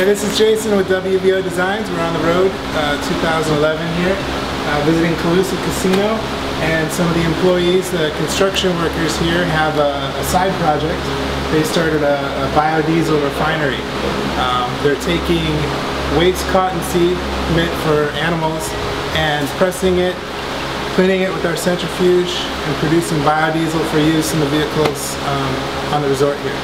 Hey, this is Jason with WVO Designs. We're on the road 2011 here, visiting Colusa Casino, and some of the employees, the construction workers here, have a side project. They started a biodiesel refinery. They're taking waste cottonseed meant for animals and pressing it, cleaning it with our centrifuge, and producing biodiesel for use in the vehicles on the resort here.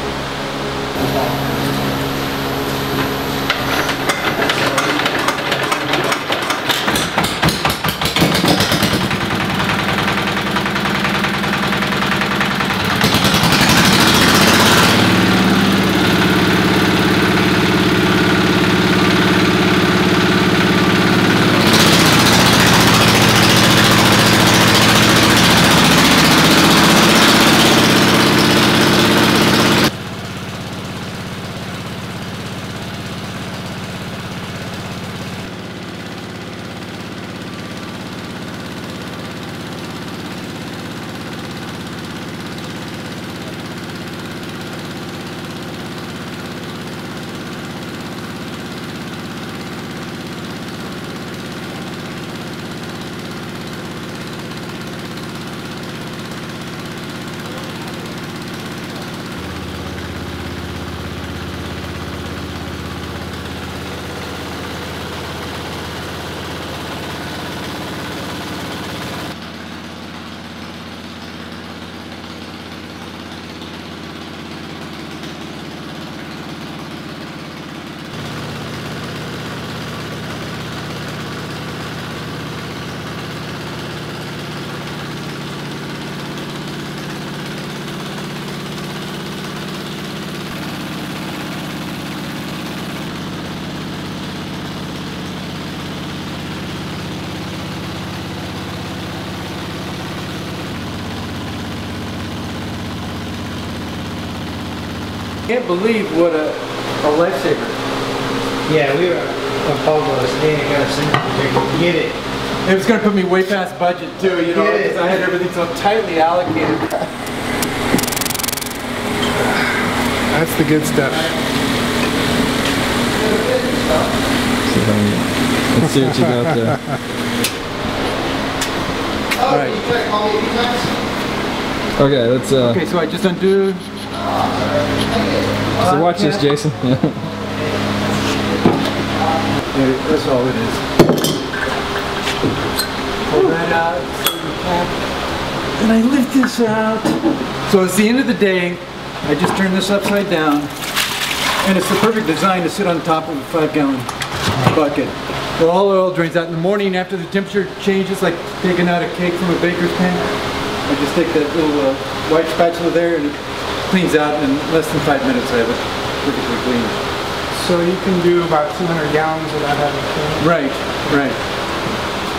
I can't believe what a lifesaver. Yeah, we were a homeless. They ain't gonna send it. Get it. It was gonna put me way past budget too, you know, because I had everything so tightly allocated. That's the good stuff. Let's see what you got there. All right. Okay, let's. Okay, so I just undo. So watch this, Jason. That's all it is. Pull that out. And I lift this out. So it's the end of the day. I just turn this upside down. And it's the perfect design to sit on top of a 5-gallon bucket. Where all oil drains out in the morning after the temperature changes, like taking out a cake from a baker's pan. I just take that little white spatula there and cleans out in less than 5 minutes. I have it perfectly clean. So you can do about 200 gallons without having to clean it? Right, right.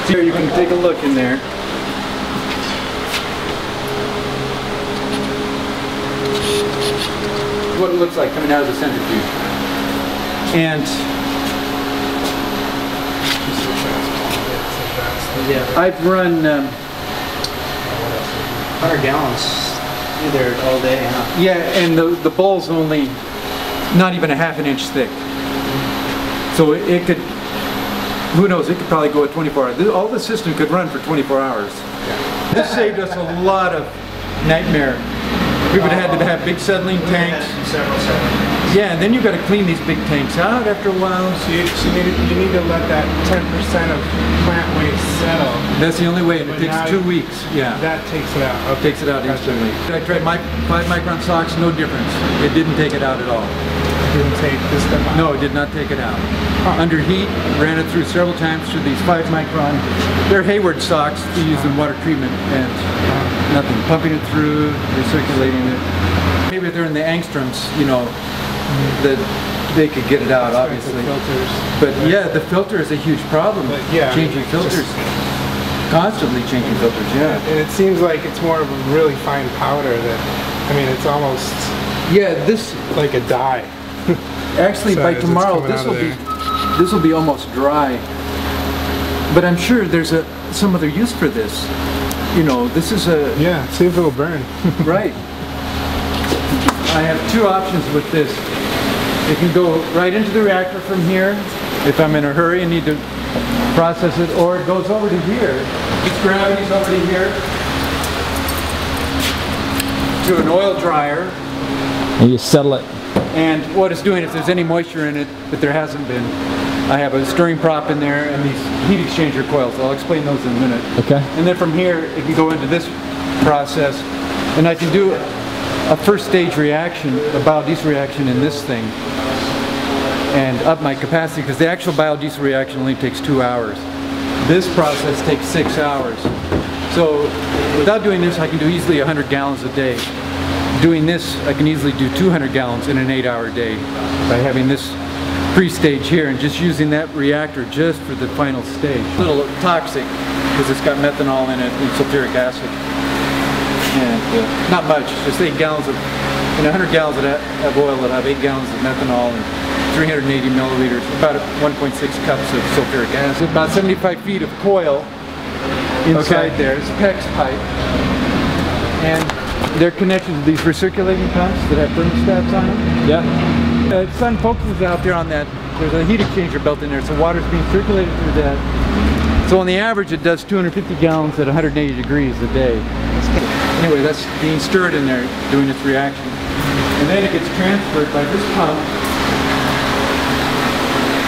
Here you can take a look in there. What it looks like coming out of the centrifuge. And yeah, I've run 100 gallons. You're there all day, huh? Yeah, and the ball's only not even a ½ inch thick. So it could, who knows, it could probably go at 24 hours. All the system could run for 24 hours. Yeah. This saved us a lot of nightmare. We would have had to have big settling tanks. Several settling. Yeah, and then you've got to clean these big tanks out after a while. So you need to let that 10% of plant waste settle. That's the only way, and it takes 2 weeks. Yeah. That takes it out. Okay. Takes it out instantly. I tried my 5-micron socks, no difference. It didn't take it out at all. It didn't take this stuff out? No, it did not take it out. Huh. Under heat, ran it through several times through these 5-micron. They're Hayward socks to use in water treatment, and nothing. Pumping it through, recirculating it. Maybe they're in the angstroms, you know, that they could get it out, obviously. Filters. But yeah, the filter is a huge problem. But, yeah, changing filters. Constantly changing filters, yeah. And it seems like it's more of a really fine powder that, I mean, it's almost... Yeah, this... like a dye. Actually, so by tomorrow, this will be almost dry. But I'm sure there's some other use for this. You know, this is a... Yeah, see if it'll burn. Right. I have two options with this. It can go right into the reactor from here if I'm in a hurry and need to process it, or it goes over to here. Its gravity's over to here to an oil dryer. And you settle it. And what it's doing, if there's any moisture in it, but there hasn't been, I have a stirring prop in there and these heat exchanger coils. I'll explain those in a minute. Okay. And then from here, it can go into this process, and I can do a first stage reaction, a biodiesel reaction in this thing, and up my capacity, because the actual biodiesel reaction only takes 2 hours. This process takes 6 hours. So without doing this, I can do easily 100 gallons a day. Doing this, I can easily do 200 gallons in an 8-hour day by having this pre-stage here and just using that reactor just for the final stage. A little toxic because it's got methanol in it and sulfuric acid. And not much, just 8 gallons of, in 100 gallons of oil, I'll have 8 gallons of methanol and 380 milliliters, about 1.6 cups of sulfuric acid. About 75 feet of coil inside there. It's a PEX pipe. And they're connected to these recirculating pumps that have thermostats on them. Yeah. The sun focuses out there on that. There's a heat exchanger built in there, so water's being circulated through that. So on the average, it does 250 gallons at 180 degrees a day. Anyway, that's being stirred in there, doing its reaction. And then it gets transferred by this pump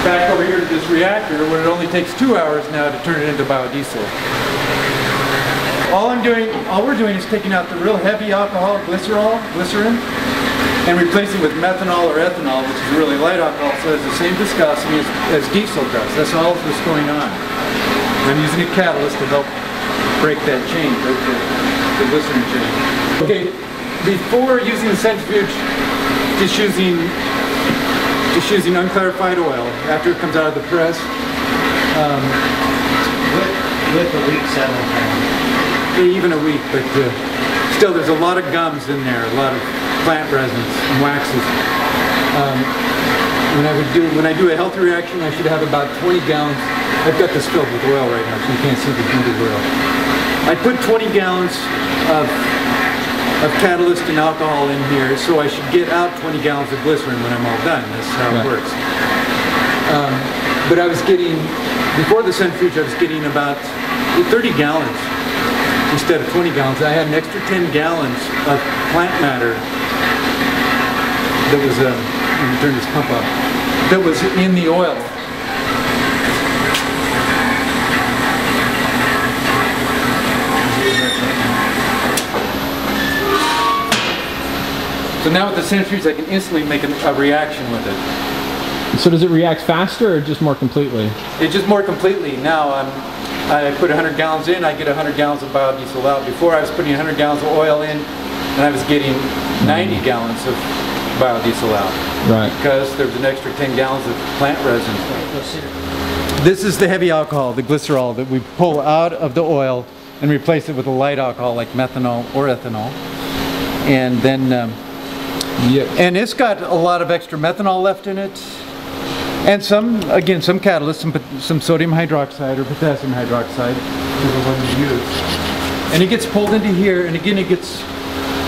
back over here to this reactor, where it only takes 2 hours now to turn it into biodiesel. All we're doing is taking out the real heavy alcoholic glycerin, and replacing it with methanol or ethanol, which is really light alcohol, so it's the same viscosity as diesel does. That's all that's going on. I'm using a catalyst to help break that chain, the glycerin chain. Okay, before using the centrifuge, just using unclarified oil after it comes out of the press. With the weak settle. Even a week, but still there's a lot of gums in there, a lot of plant resins and waxes. When I do a healthy reaction, I should have about 20 gallons. I've got this filled with oil right now, so you can't see the heated oil. I put 20 gallons of catalyst and alcohol in here, so I should get out 20 gallons of glycerin when I'm all done. That's how it works. But I was getting, before the centrifuge, I was getting about 30 gallons. Instead of 20 gallons, I had an extra 10 gallons of plant matter that was, let me turn this pump off, that was in the oil. So now with the centrifuge, I can instantly make a reaction with it. So does it react faster or just more completely? It's just more completely. Now I put 100 gallons in, I get 100 gallons of biodiesel out. Before I was putting 100 gallons of oil in, and I was getting 90 gallons of biodiesel out. Right. Because there was an extra 10 gallons of plant resin. This is the heavy alcohol, the glycerol, that we pull out of the oil and replace it with a light alcohol like methanol or ethanol. And then, and it's got a lot of extra methanol left in it. And some catalyst, some sodium hydroxide or potassium hydroxide is the one you use. And it gets pulled into here, and again it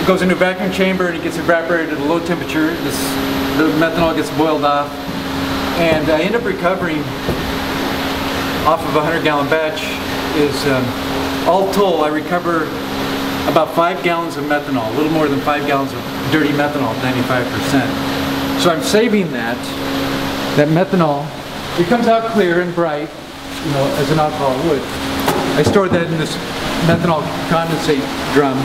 goes into a vacuum chamber and it gets evaporated at a low temperature. The methanol gets boiled off. And I end up recovering off of a 100-gallon batch is, all told, I recover about 5 gallons of methanol, a little more than 5 gallons of dirty methanol, 95%. So I'm saving that. That methanol, it comes out clear and bright, you know, as an alcohol would. I stored that in this methanol condensate drum.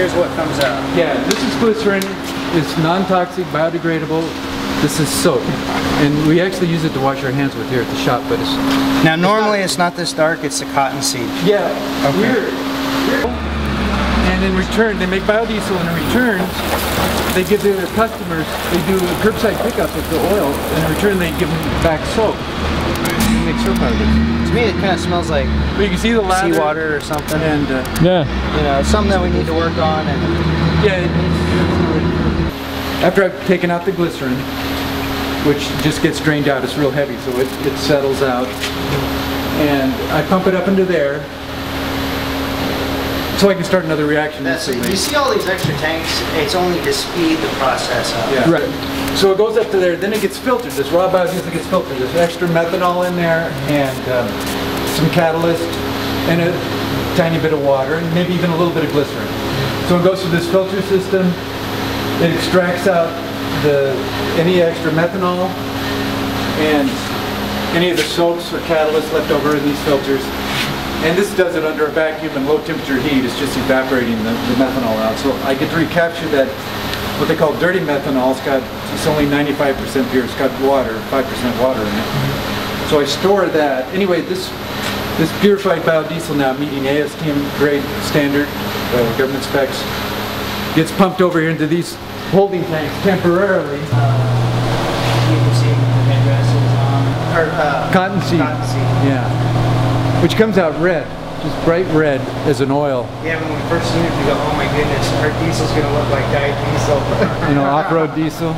Here's what comes out. Yeah, this is glycerin. It's non-toxic, biodegradable. This is soap, and we actually use it to wash our hands with here at the shop. But it's now normally it's not this dark. It's the cottonseed. Yeah, okay. Weird. And in return, they make biodiesel, and in return, they give their customers, they do curbside pickup with the oil, and in return they give them back soap. They make soap out of it. To me it kind of smells like you can see the seawater or something. And yeah, you know, something that we need to work on. And yeah, after I've taken out the glycerin, which just gets drained out, it's real heavy, so it settles out. And I pump it up into there. So I can start another reaction. That's it. You see all these extra tanks, it's only to speed the process up. Yeah. Right. So it goes up to there, then it gets filtered. This raw biodiesel gets filtered. There's extra methanol in there and some catalyst and a tiny bit of water and maybe even a little bit of glycerin. So it goes through this filter system. It extracts out any extra methanol and any of the soaps or catalysts left over in these filters. And this does it under a vacuum and low temperature heat. It's just evaporating the methanol out. So I get to recapture that, what they call dirty methanol. It's only 95% pure. It's got water, 5% water in it. So I store that. Anyway, this purified biodiesel, now meeting ASTM grade standard, government specs, gets pumped over here into these holding tanks temporarily. Cottonseed. Yeah. Which comes out red, just bright red as an oil. Yeah, when we first see it, we go, oh my goodness, our diesel's going to look like dyed diesel. You know, off-road diesel.